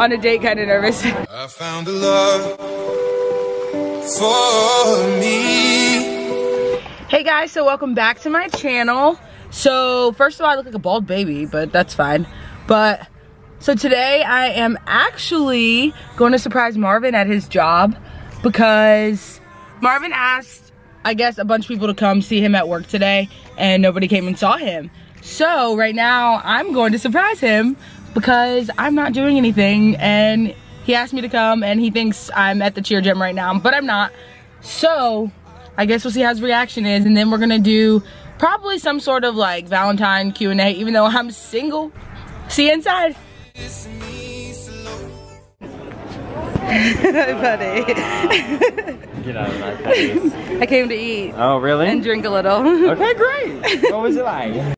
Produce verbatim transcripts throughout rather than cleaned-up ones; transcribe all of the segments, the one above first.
on a date kind of nervous. I found a love for me. Hey guys, so welcome back to my channel. So first of all, I look like a bald baby, but that's fine. But so today I am actually going to surprise Marvin at his job because Marvin asked, I guess, a bunch of people to come see him at work today and nobody came and saw him. So right now I'm going to surprise him because I'm not doing anything and he asked me to come and he thinks I'm at the cheer gym right now, but I'm not. So I guess we'll see how his reaction is, and then we're gonna do probably some sort of like Valentine Q and A, even though I'm single. See you inside. Buddy. Get out of my face. I came to eat. Oh, really? And drink a little. Okay, great. What was it like?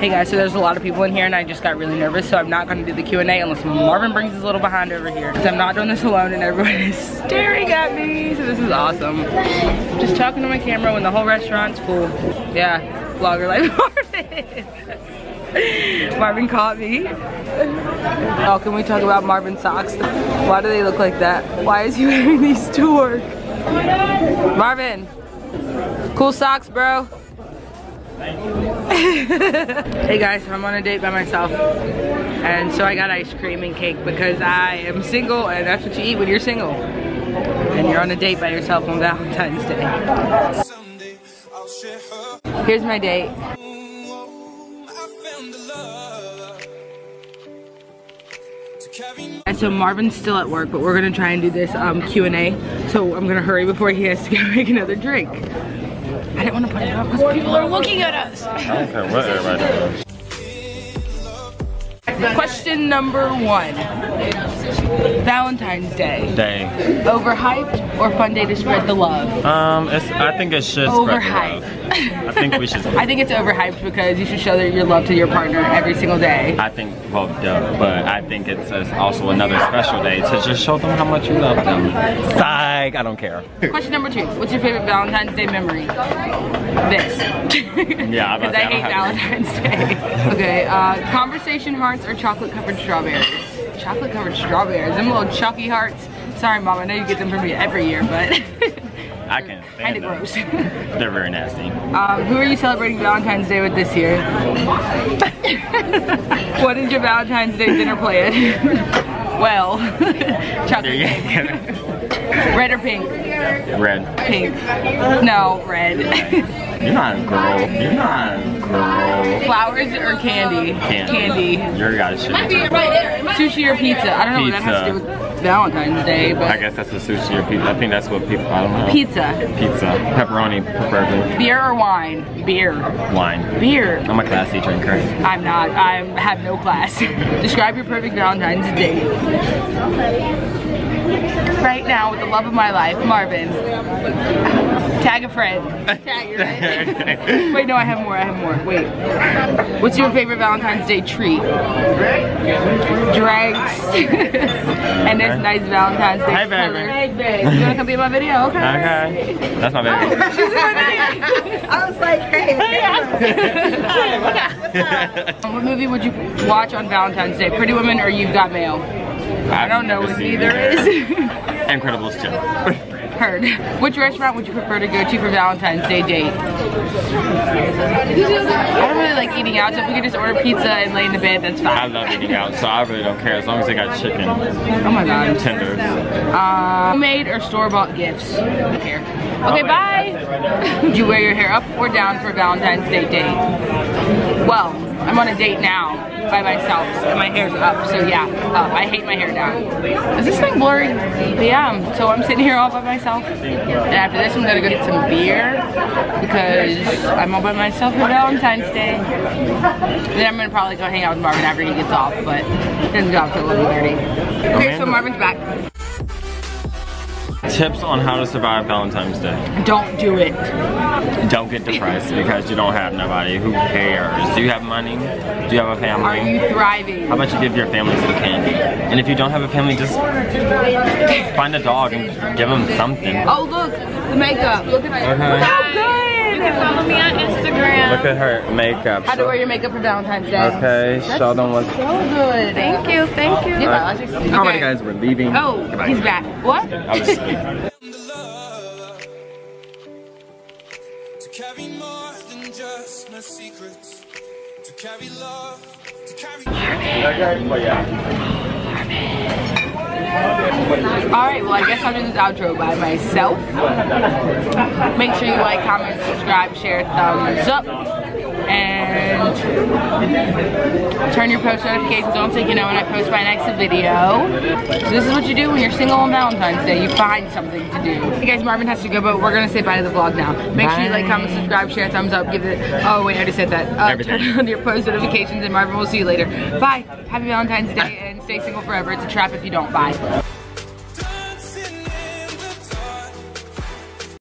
Hey guys, so there's a lot of people in here and I just got really nervous, so I'm not gonna do the Q and A unless Marvin brings his little behind over here. Because I'm not doing this alone and everyone is staring at me, so this is awesome. Just talking to my camera when the whole restaurant's full. Yeah, vlogger like Marvin. Marvin caught me. Oh, can we talk about Marvin's socks? Why do they look like that? Why is he wearing these to work? Marvin, cool socks, bro. Hey guys, I'm on a date by myself and so I got ice cream and cake because I am single and that's what you eat when you're single and you're on a date by yourself on Valentine's Day. Here's my date. And so Marvin's still at work, but we're gonna try and do this um, Q and A, so I'm gonna hurry before he has to go make another drink. I didn't want to put it up because people are looking at us. I don't care what everybody does. Question number one. Valentine's Day. Day. Overhyped or fun day to spread the love? Um, it's, I think it should overhyped. Spread the love. I think we should. I think it's overhyped because you should show your love to your partner every single day. I think, well, duh, but I think it's also another special day to just show them how much you love them. Psych, I don't care. Question number two. What's your favorite Valentine's Day memory? This. Yeah, because I, I hate Valentine's Day. Okay, uh, conversation hearts or chocolate covered strawberries? Chocolate covered strawberries, them little chalky hearts. Sorry mom, I know you get them for me every year, but I can't stand kinda them. Gross. They're very nasty. Um, who are you celebrating Valentine's Day with this year? What is your Valentine's Day dinner plan? Well, chocolate cake. Red or pink? Red. Pink. No, red. You're not a girl. You're not a girl. Flowers or candy? Candy. Candy. You're gotta shit. Sushi or pizza? I don't know pizza. What that has to do with Valentine's Day, but I guess that's what sushi or pizza. I think that's what people, I don't know. Pizza. Pizza. Pepperoni, preferably. Beer or wine? Beer. Wine. Beer. I'm a classy drinker. I'm not. I have no class. Describe your perfect Valentine's date. Right now, with the love of my life, Marvin. Tag a friend. Tag your friend. Wait, no, I have more, I have more. Wait. What's your favorite Valentine's Day treat? Drinks. And this nice Valentine's Day. Hey, baby. Hey, babe. You wanna come be in my video? Okay. Okay. That's my baby. She's in my video. I was like, hey. Hey, what's up? What movie would you watch on Valentine's Day? Pretty Woman or You've Got Mail? I don't know what either is. Incredibles two. Heard. Which restaurant would you prefer to go to for Valentine's Day date? I don't really like eating out, so if we could just order pizza and lay in the bed, that's fine. I love eating out, so I really don't care as long as they got chicken. Oh my god. Tenders. Uh, homemade or store-bought gifts? I don't care. Okay, bye! Would you wear your hair up or down for Valentine's Day date? Well, I'm on a date now. By myself, so my hair's up, so yeah, up. I hate my hair down. Is this thing blurry? Yeah, so I'm sitting here all by myself, and after this I'm gonna go get some beer because I'm all by myself for Valentine's Day. Then I'm gonna probably go hang out with Marvin after he gets off, but his job's a little dirty. Okay, so Marvin's back. tips on how to survive Valentine's Day. Don't do it. Don't get depressed because you don't have nobody. Who cares? Do you have money? Do you have a family? Are you thriving? How about you give your family some candy? And if you don't have a family, just find a dog and give them something. Oh, look, the makeup. Look at my okay. Look how good. You can follow me on Instagram. Look at her makeup. How to wear your makeup for Valentine's Day. Okay, that's Sheldon was so good. Thank you, thank you. Uh, okay. All right, guys, we're leaving. Oh, goodbye. He's back. What? Carry more than just my secrets. To carry love, to carry Marvin. Marvin. Alright, well I guess I'll do this outro by myself. Make sure you like, comment, subscribe, share, thumbs up. And turn your post notifications on so you know when I post my next video. So this is what you do when you're single on Valentine's Day. You find something to do. Hey guys, Marvin has to go, but we're gonna say bye to the vlog now. Make bye. sure you like, comment, subscribe, share, thumbs up, give it. Oh wait, I already said that. Uh, turn on your post notifications, and Marvin will see you later. Bye. Happy Valentine's Day, and stay single forever. It's a trap if you don't. Bye.